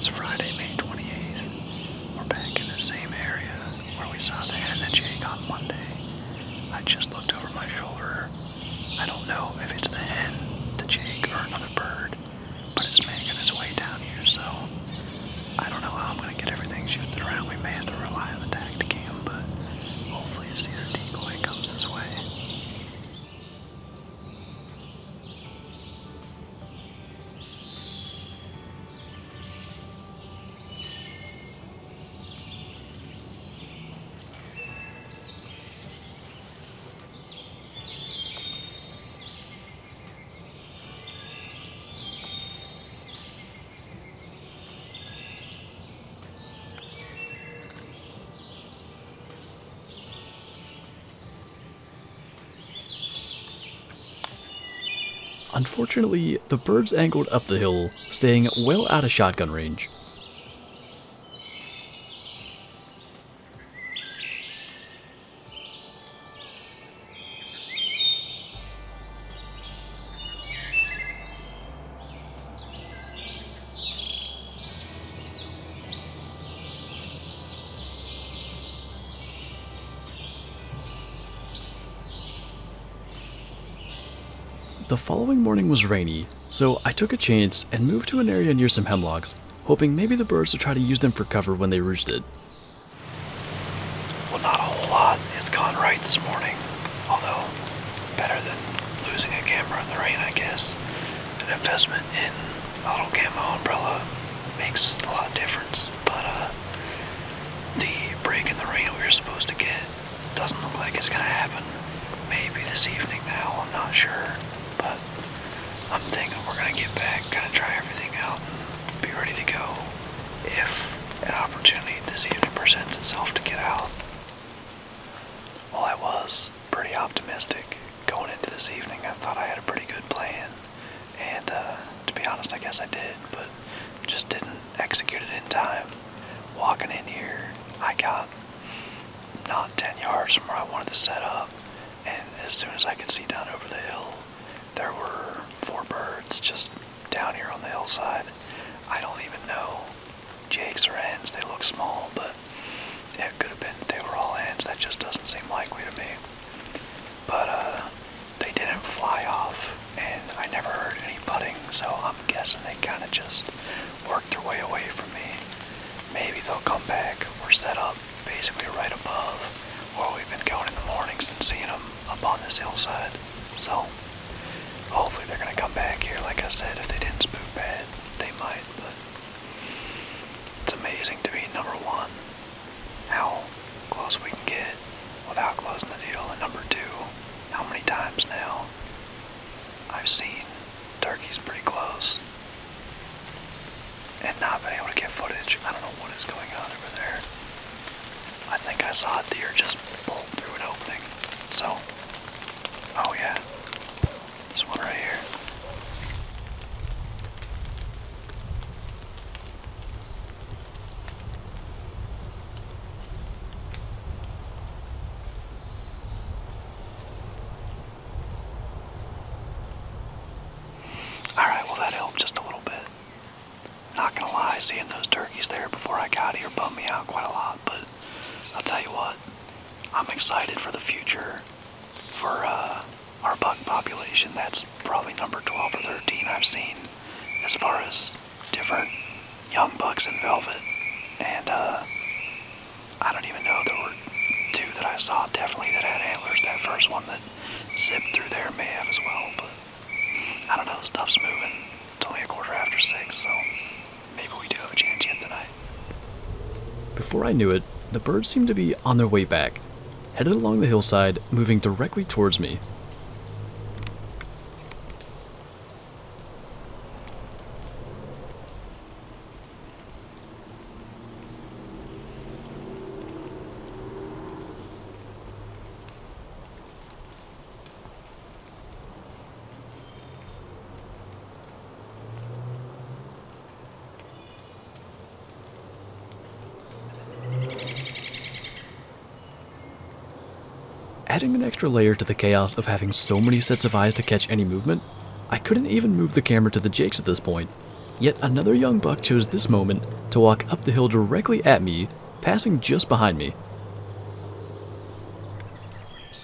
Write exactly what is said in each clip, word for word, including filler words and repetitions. It's Friday, May twenty-eighth. We're back in the same area where we saw the hen and the chick on Monday. I just looked over my shoulder. I don't know if it's the hen, the chick, or another bird, but it's making its way down here, so I don't know how I'm going to get everything shifted around. We may have to rely on the tacticam, but hopefully it's these decoy comes this way. Unfortunately, the birds angled up the hill, staying well out of shotgun range. The following morning was rainy, so I took a chance and moved to an area near some hemlocks, hoping maybe the birds would try to use them for cover when they roosted. Well, not a whole lot. It's gone right this morning, although better than losing a camera in the rain, I guess. An investment in a little camo umbrella makes a lot of difference, but uh, the break in the rain we were supposed to get doesn't look like it's gonna happen. Maybe this evening now, I'm not sure. But I'm thinking we're gonna get back, gonna try everything out, and be ready to go if an opportunity this evening presents itself to get out. Well, I was pretty optimistic going into this evening. I thought I had a pretty good plan, and uh, to be honest, I guess I did, but just didn't execute it in time. Walking in here, I got not ten yards from where I wanted to set up, and as soon as I could see down over the hill, there were four birds just down here on the hillside. I don't even know jakes or hens. They look small, but it could have been they were all hens. That just doesn't seem likely to me. But uh, they didn't fly off, and I never heard any butting, so I'm guessing they kind of just worked their way away from me. Maybe they'll come back. We're set up basically right above where we've been going in the mornings and seeing them up on this hillside. So hopefully they're gonna come back here. Like I said, if they didn't spook bad, they might, but it's amazing to me, number one, how close we can get without closing the deal, and number two, how many times now I've seen turkeys pretty close and not been able to get footage. I don't know what is going on over there. I think I saw a deer just bolt through an opening, so, oh yeah. This one right here. Alright, well that helped just a little bit. Not gonna lie, seeing those turkeys there before I got here bummed me out quite a lot, but I'll tell you what, I'm excited for the future, for uh, our buck population. That's probably number twelve or thirteen I've seen as far as different young bucks in velvet, and uh, I don't even know, there were two that I saw definitely that had antlers. That first one that zipped through there may have as well, but I don't know, stuff's moving. It's only a quarter after six, so maybe we do have a chance yet tonight. Before I knew it, the birds seemed to be on their way back, headed along the hillside, moving directly towards me. Adding an extra layer to the chaos of having so many sets of eyes to catch any movement, I couldn't even move the camera to the jakes at this point, Yet another young buck chose this moment to walk up the hill directly at me, passing just behind me.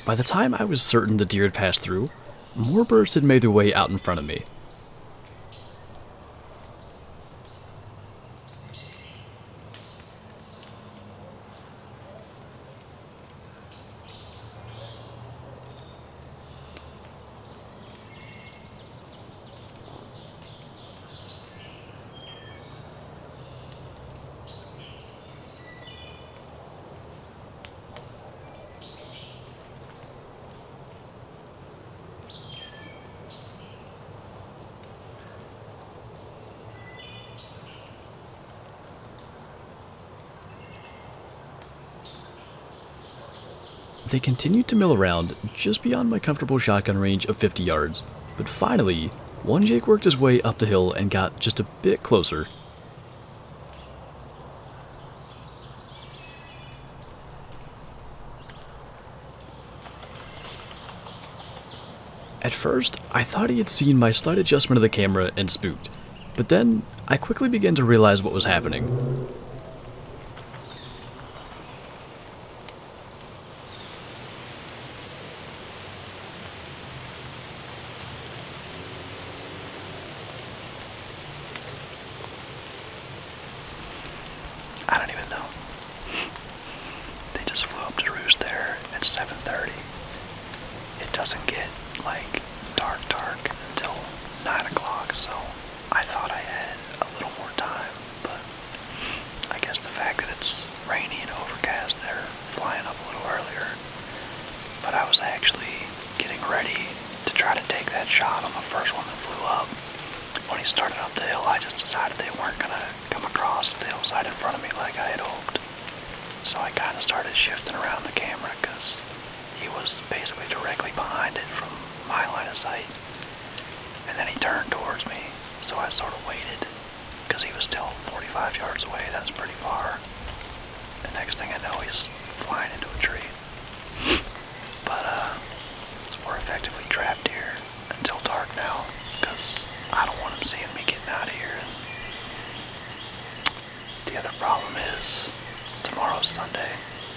By the time I was certain the deer had passed through, more birds had made their way out in front of me. They continued to mill around just beyond my comfortable shotgun range of fifty yards, but finally, one Jake worked his way up the hill and got just a bit closer. At first, I thought he had seen my slight adjustment of the camera and spooked, but then I quickly began to realize what was happening. seven thirty. It doesn't get like dark dark until nine o'clock, so I thought I had a little more time, but I guess the fact that it's rainy and overcast, they're flying up a little earlier. But I was actually getting ready to try to take that shot on the first one that flew up. When he started up the hill, I just decided they weren't going to come across the hillside in front of me like I had hoped. So I kind of started shifting around the camera because he was basically directly behind it from my line of sight. And then he turned towards me, so I sort of waited because he was still forty-five yards away. That's pretty far. The next thing I know, he's flying into a tree. But uh, we're effectively trapped here until dark now because I don't want him seeing me getting out of here. And the other problem is, tomorrow's Sunday,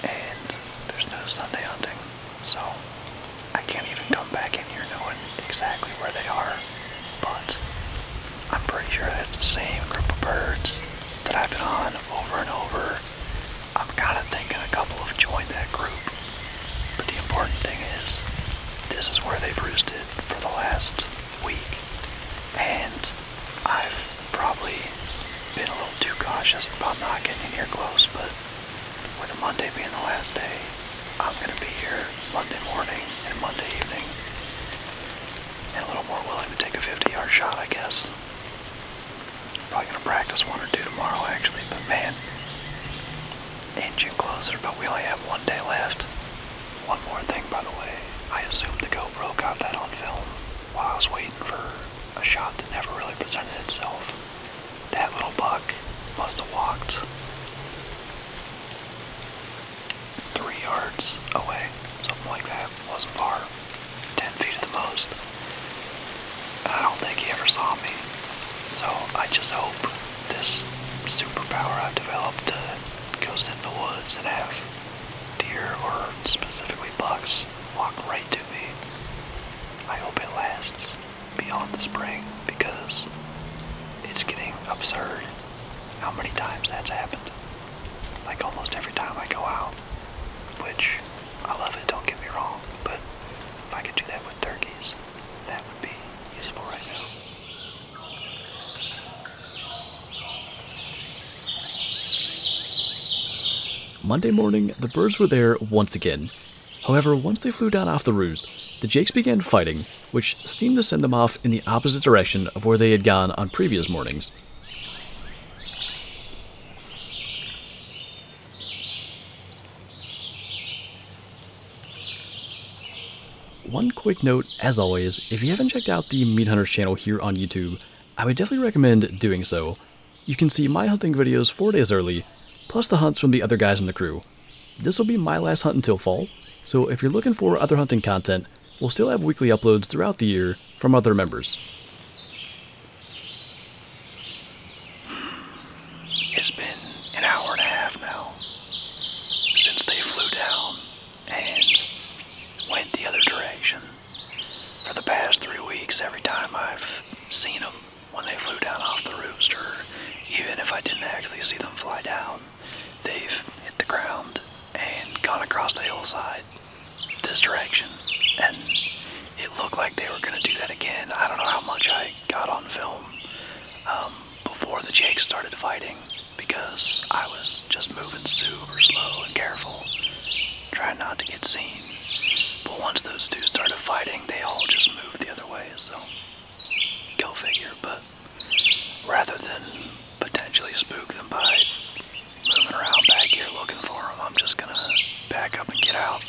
and there's no Sunday hunting, so I can't even come back in here knowing exactly where they are, but I'm pretty sure that's the same group of birds that I've been on over and over. I'm kind of thinking a couple have joined that group, but the important thing is, this is where they've roosted for the last week, and I've probably been a little too cautious about not getting in here close, but with Monday being the last day, I'm going to be here Monday morning and Monday evening, and a little more willing to take a fifty yard shot, I guess. Probably going to practice one or two tomorrow, actually, but man, inching closer, but we only have one day left. One more thing, by the way, I assumed the GoPro got that on film while I was waiting for a shot that never really presented itself. That little buck must have walked three yards away, something like that, wasn't far, ten feet at the most. And I don't think he ever saw me, so I just hope this superpower I've developed to go sit in the woods and have deer, or specifically bucks, walk right to me. I hope it lasts beyond the spring, because it's getting absurd how many times that's happened. Like almost every time I go out, which I love it, don't get me wrong, but if I could do that with turkeys, that would be useful right now. Monday morning, the birds were there once again. However, once they flew down off the roost, the Jakes began fighting, which seemed to send them off in the opposite direction of where they had gone on previous mornings. One quick note, as always, if you haven't checked out the Meat Hunter channel here on YouTube, I would definitely recommend doing so. You can see my hunting videos four days early, plus the hunts from the other guys in the crew. This will be my last hunt until fall, so if you're looking for other hunting content, we'll still have weekly uploads throughout the year from other members. vegetation. For the past three weeks, every time I've seen them, when they flew down off the rooster, even if I didn't actually see them fly down, they've hit the ground and gone across the hillside this direction, and it looked like they were going to do that again. I don't know how much I got on film um, before the jakes started fighting, because I was just moving super slow and careful, trying not to get seen. But once those two started fighting, they all just moved the other way, so go figure. But rather than potentially spook them by moving around back here looking for them, I'm just going to back up and get out.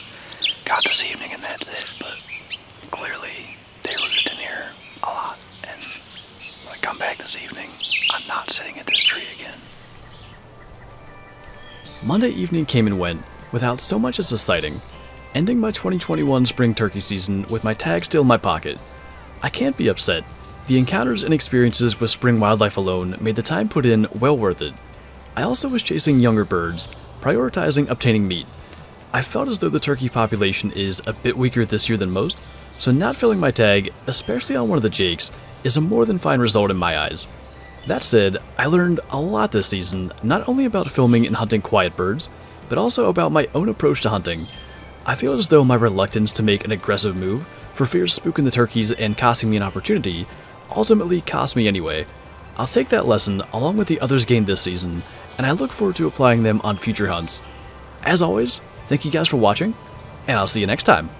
Got this evening and that's it, but clearly they roost in here a lot, and when I come back this evening, I'm not sitting at this tree again. Monday evening came and went without so much as a sighting, ending my twenty twenty-one spring turkey season with my tag still in my pocket. I can't be upset. The encounters and experiences with spring wildlife alone made the time put in well worth it. I also was chasing younger birds, prioritizing obtaining meat. I felt as though the turkey population is a bit weaker this year than most, so not filling my tag, especially on one of the jakes, is a more than fine result in my eyes. That said, I learned a lot this season, not only about filming and hunting quiet birds, but also about my own approach to hunting. I feel as though my reluctance to make an aggressive move, for fear of spooking the turkeys and costing me an opportunity, ultimately cost me anyway. I'll take that lesson along with the others gained this season, and I look forward to applying them on future hunts. As always, thank you guys for watching, and I'll see you next time.